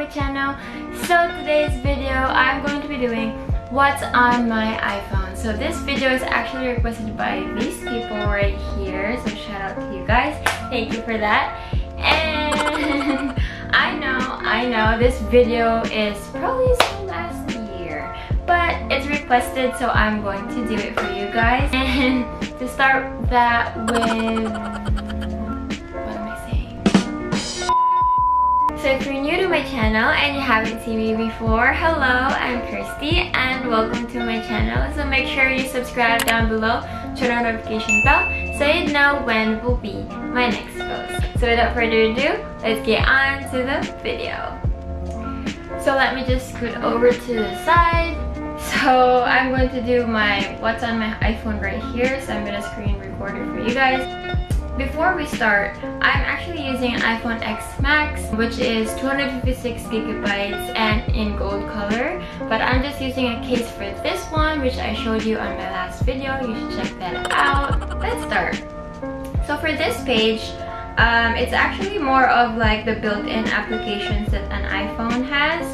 my channel. So today's video I'm going to be doing what's on my iPhone. So this video is actually requested by these people right here, so shout out to you guys, thank you for that. And I know this video is probably from last year, but it's requested, so I'm going to do it for you guys. And to start that with, so if you're new to my channel and you haven't seen me before, hello, I'm Kirstie and welcome to my channel. So make sure you subscribe down below, turn on the notification bell so you know when will be my next post. So without further ado, let's get on to the video. So let me just scoot over to the side. So I'm going to do my what's on my iPhone right here. So I'm going to screen record it for you guys. Before we start, I'm actually using an iPhone X Max, which is 256 GB and in gold color, but I'm just using a case for this one, which I showed you on my last video. You should check that out. Let's start. So for this page, it's actually more of like the built-in applications that an iPhone has.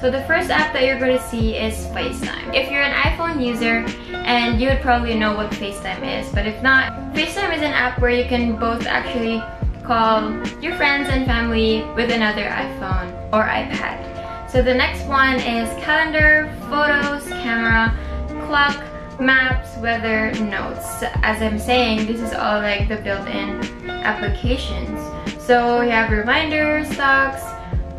So the first app that you're going to see is FaceTime. If you're an iPhone user, and you would probably know what FaceTime is, but if not, FaceTime is an app where you can both actually call your friends and family with another iPhone or iPad. So the next one is Calendar, Photos, Camera, Clock, Maps, Weather, Notes. As I'm saying, this is all like the built-in applications. So you have Reminders, Stocks,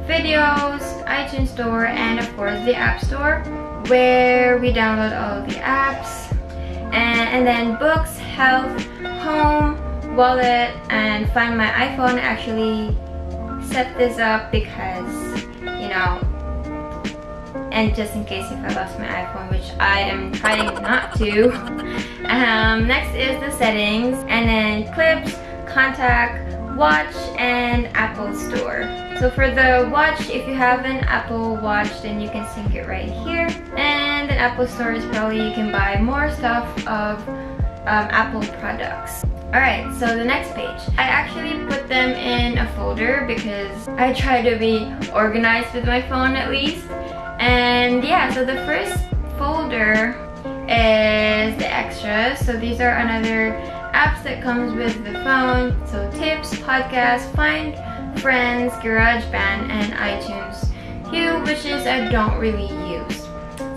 Videos, iTunes Store, and of course the App Store, where we download all the apps, and then Books, Health, Home, Wallet, and Find My iPhone. Actually set this up because, you know, and just in case if I lost my iPhone, which I am trying not to. Next is the Settings, and then Clips, Contact, Watch, and Apple Store. So for the watch, if you have an Apple Watch, then you can sync it right here. And the Apple Store is probably you can buy more stuff of Apple products. Alright, so the next page. I actually put them in a folder because I try to be organized with my phone at least. And yeah, so the first folder is the extras. So these are another apps that comes with the phone. So Tips, Podcasts, Find, Friends, GarageBand, and iTunes Hue, which is I don't really use.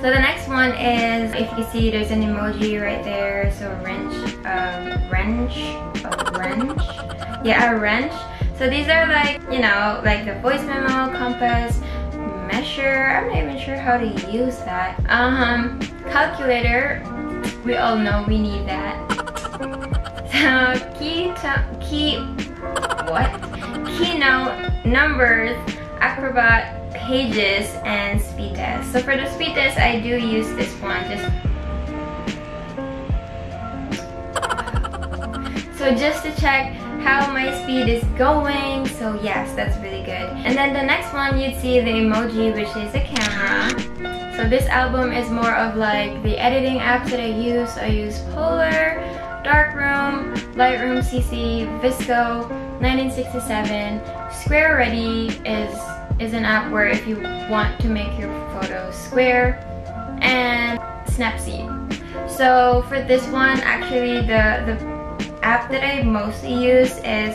So the next one is, if you see there's an emoji right there, so a wrench. So these are like, you know, like the voice memo, compass, measure, I'm not even sure how to use that. Calculator, we all know we need that. So Keynote, Numbers, Acrobat, Pages, and Speed Test. So for the Speed Test, I do use this one. Just to check how my speed is going. So yes, that's really good. And then the next one, you'd see the emoji, which is a camera. So this album is more of like the editing apps that I use. So I use Polar, Darkroom, Lightroom CC, VSCO, 1967, Square Ready is an app where if you want to make your photos square, and Snapseed. So for this one, actually the app that I mostly use is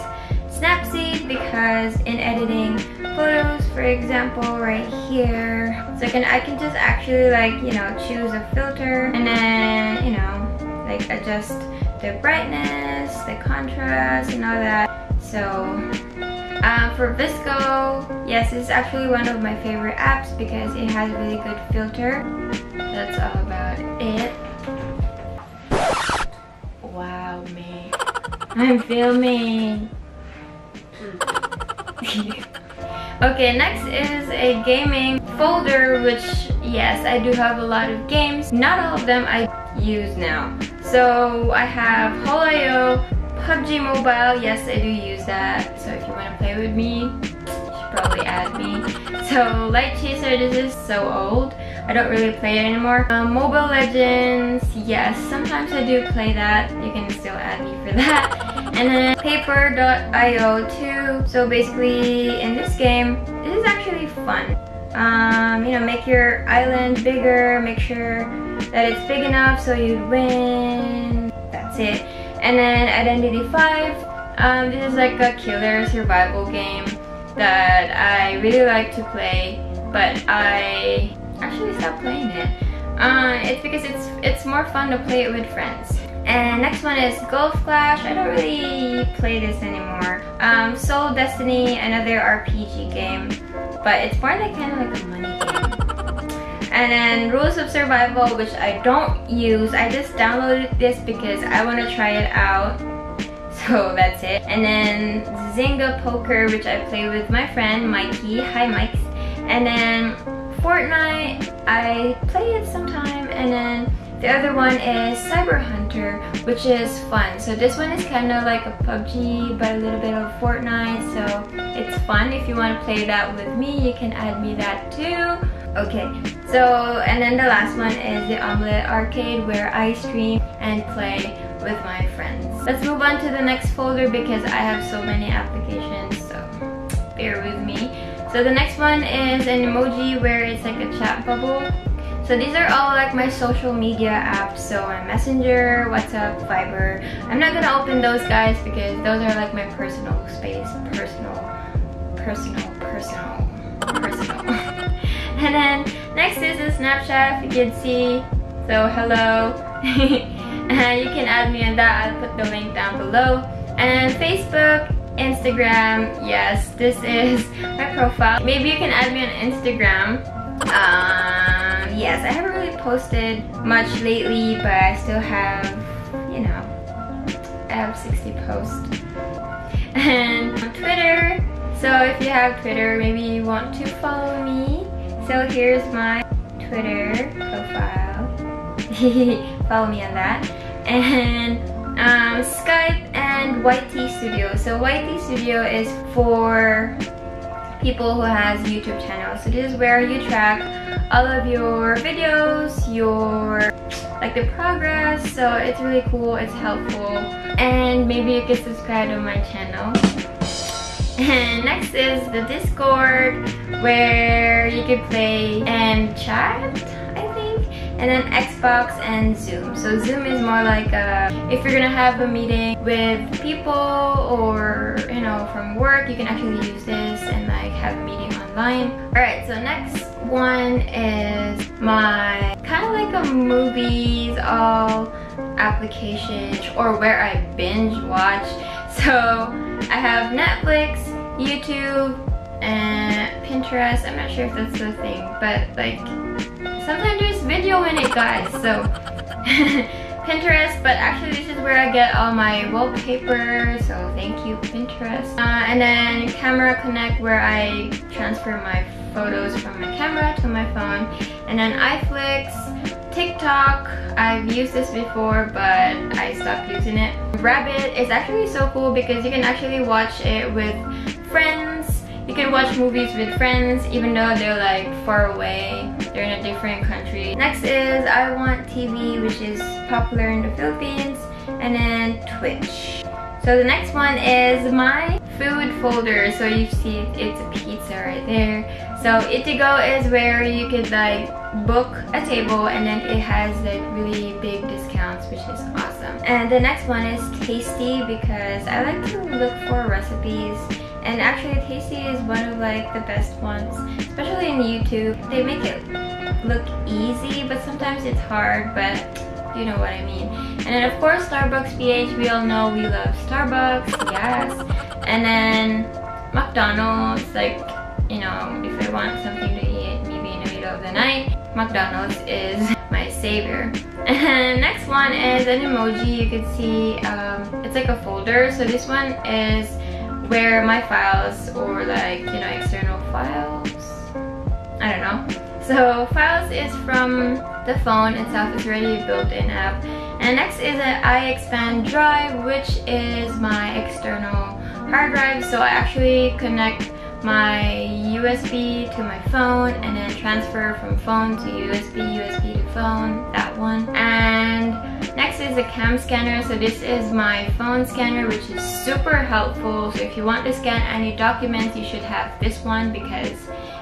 Snapseed because in editing photos, for example, right here, so I can just actually like, you know, choose a filter and then, you know, like adjust the brightness, the contrast, and all that. So for VSCO, yes, it's actually one of my favorite apps because it has a really good filter. That's all about it. Wow, man. I'm filming. Okay, next is a gaming folder, which, yes, I do have a lot of games. Not all of them I use now. So I have Holo.io, PUBG Mobile, yes, I do use that. So if you want to play with me, you should probably add me. So Light Chaser, this is so old. I don't really play it anymore. Mobile Legends, yes, sometimes I do play that. You can still add me for that. And then Paper.io too. So basically in this game, This is actually fun. You know, make your island bigger, make sure that it's big enough so you win. That's it. And then Identity 5, this is like a killer survival game that I really like to play, but I actually stopped playing it. It's because it's more fun to play it with friends. And next one is Golf Clash. I don't really play this anymore. Soul Destiny, another RPG game, but it's more like kind of like a money game. And then Rules of Survival, which I don't use. I just downloaded this because I want to try it out. So that's it. And then Zynga Poker, which I play with my friend Mikey. Hi, Mikes. And then Fortnite, I play it sometime. And then the other one is Cyber Hunter, which is fun. So this one is kind of like a PUBG, but a little bit of Fortnite. So it's fun. If you want to play that with me, you can add me that too. Okay, so and then the last one is the Omelette Arcade, where I stream and play with my friends. Let's move on to the next folder because I have so many applications, so bear with me. So the next one is an emoji where it's like a chat bubble. So these are all like my social media apps, so my Messenger, WhatsApp, Viber. I'm not gonna open those guys because those are like my personal space, personal. And then next is a Snapchat, if you can see. So hello, you can add me on that. I'll put the link down below. And Facebook, Instagram. Yes, this is my profile. Maybe you can add me on Instagram. Yes, I haven't really posted much lately, but I still have, you know, I have 60 posts. And Twitter, so if you have Twitter, maybe you want to follow me. So here's my Twitter profile. Follow me on that. And Skype and YT Studio. So YT Studio is for people who has YouTube channels. So this is where you track all of your videos, your like the progress. So it's really cool, it's helpful, and maybe you can subscribe to my channel. And next is the Discord, where you can play and chat, I think. And then Xbox and Zoom. So Zoom is more like if you're gonna have a meeting with people or, you know, from work, you can actually use this and like have a meeting online. Alright, so next one is my kind of like a movies all application, or where I binge watch. So I have Netflix, YouTube, and Pinterest. I'm not sure if that's the thing, but like sometimes there's video in it, guys. So Pinterest, but actually this is where I get all my wallpaper, so thank you Pinterest. And then Camera Connect, where I transfer my photos from my camera to my phone. And then iFlix, TikTok, I've used this before but I stopped using it. Rabbit is actually so cool because you can actually watch it with friends. You can watch movies with friends even though they're like far away, they're in a different country. Next is I Want TV, which is popular in the Philippines, and then Twitch. So the next one is my food folder. So you see it's a pizza right there. So Itigo is where you could like book a table, and then it has like really big discounts, which is awesome. And the next one is Tasty, because I like to look for recipes, and actually Tasty is one of like the best ones, especially in YouTube. They make it look easy, but sometimes it's hard, but you know what I mean. And then of course Starbucks PH, we all know we love Starbucks, yes. And then McDonald's, like, you know, if I want something to eat maybe in the middle of the night, McDonald's is my savior. And next one is an emoji. You can see it's like a folder. So this one is where my files, or like, you know, external files, I don't know. So files is from the phone itself, it's already a built-in app. And next is an iXpand drive, which is my external hard drive. So I actually connect my USB to my phone, and then transfer from phone to USB, USB to phone, that one. And next is the cam scanner. So this is my phone scanner, which is super helpful. So if you want to scan any documents, you should have this one because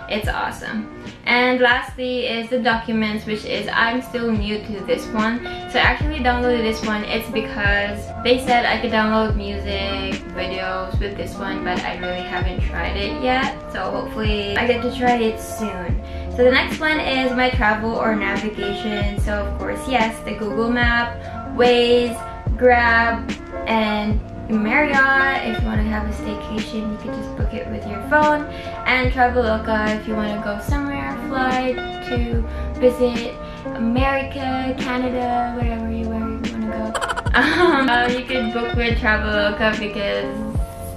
it's awesome. And lastly is the documents, which is, I'm still new to this one. So I actually downloaded this one. It's because they said I could download music, videos with this one, but I really haven't tried it yet. So hopefully I get to try it soon. So the next one is my travel or navigation. So of course, yes, the Google Map, Waze, Grab, and Marriott. If you want to have a staycation, you can just book it with your phone. And Traveloka if you want to go somewhere, fly to visit America, Canada, wherever you want to go. You could book with Traveloka because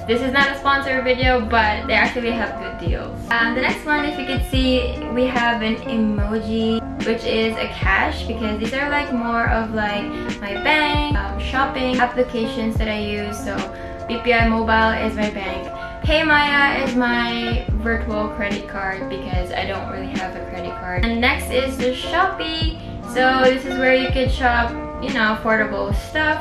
this is not a sponsored video, but they actually have good deals. The next one, if you can see, we have an emoji, which is a cash, because these are like more of like my bank, shopping applications that I use. So BPI Mobile is my bank. PayMaya is my virtual credit card because I don't really have a credit card. And next is the Shopee. So this is where you can shop, you know, affordable stuff.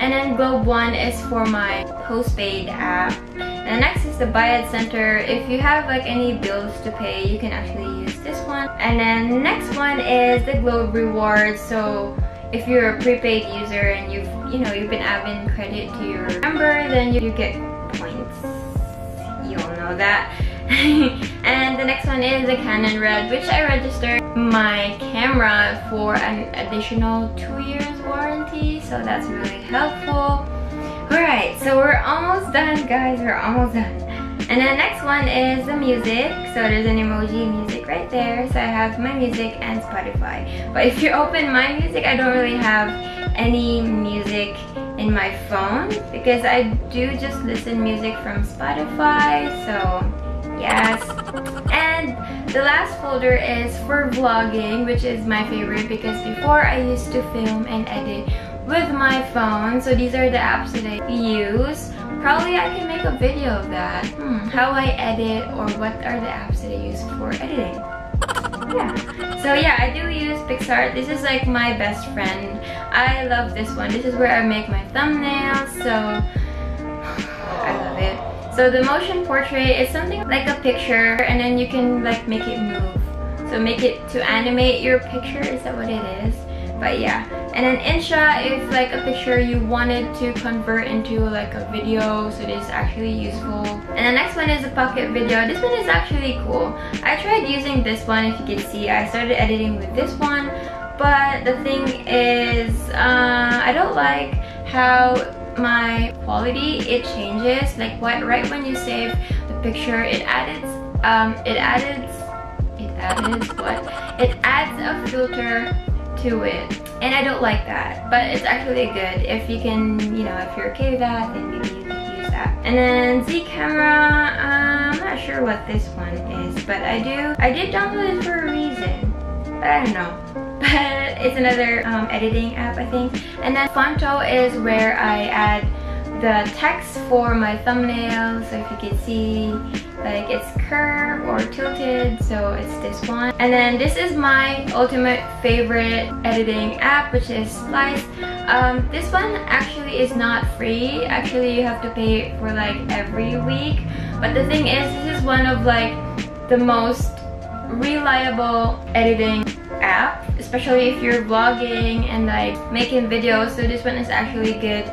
And then Globe One is for my postpaid app. And next is the Bayad Center. If you have like any bills to pay, you can actually use this one. And then the next one is the Globe Rewards. So if you're a prepaid user and you've been adding credit to your number, then you get points. You all know that. And the next one is the Canon Red, which I registered my camera for an additional 2 years warranty, so that's really helpful. Alright, so we're almost done, guys, we're almost done. And the next one is the music. So there's an emoji music right there. So I have my music and Spotify. But if you open my music, I don't really have any music in my phone because I do just listen music from Spotify. So yes. And the last folder is for vlogging, which is my favorite because before I used to film and edit with my phone. So these are the apps that I use. Probably I can make a video of that. How I edit, or what are the apps that I use for editing. Yeah. So yeah, I do use PixArt. This is like my best friend. I love this one. This is where I make my thumbnails. So I love it. So the motion portrait is something like a picture, and then you can like make it move. So make it to animate your picture, is that what it is? But yeah. And then InShot is like a picture you wanted to convert into like a video, so this is actually useful. And the next one is a pocket video. This one is actually cool. I tried using this one, if you can see. I started editing with this one, but the thing is, I don't like how my quality it changes. Like right when you save the picture, it adds a filter to it, and I don't like that. But it's actually good if you can, you know, if you're okay with that, then maybe you can use that. And then Z Camera, I'm not sure what this one is, but I did download it for a reason, but I don't know. But it's another editing app, I think. And then Fonto is where I add the text for my thumbnail. So if you can see, like it's curved or tilted, so it's this one. And then this is my ultimate favorite editing app, which is Splice. This one actually is not free. Actually, you have to pay for like every week. But the thing is, this is one of like the most reliable editing app, especially if you're vlogging and like making videos. So this one is actually good.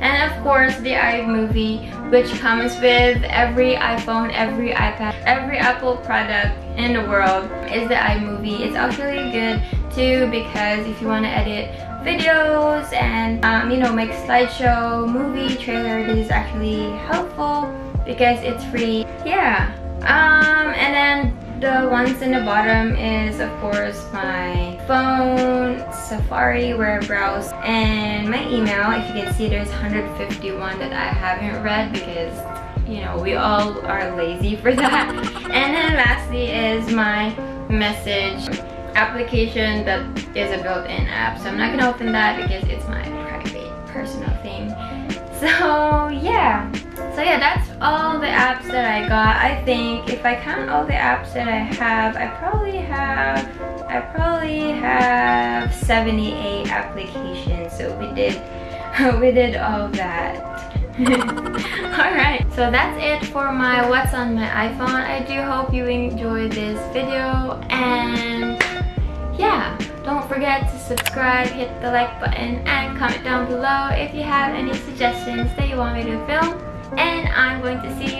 And of course the iMovie, which comes with every iPhone, every iPad, every Apple product in the world is the iMovie. It's actually good too because if you want to edit videos and you know, make slideshow, movie trailer, this is actually helpful because it's free. Yeah. And then the ones in the bottom is of course my phone, Safari where I browse, and my email. If you can see, there's 151 that I haven't read because, you know, we all are lazy for that. And then lastly is my message application that is a built-in app. So I'm not gonna open that because it's my private, personal thing. So yeah. So yeah, that's all the apps that I got. I think if I count all the apps that I have, I probably have 78 applications. So we did all that. Alright, so that's it for my what's on my iPhone. I do hope you enjoyed this video, and yeah, don't forget to subscribe, hit the like button, and comment down below if you have any suggestions that you want me to film, and I'm going to see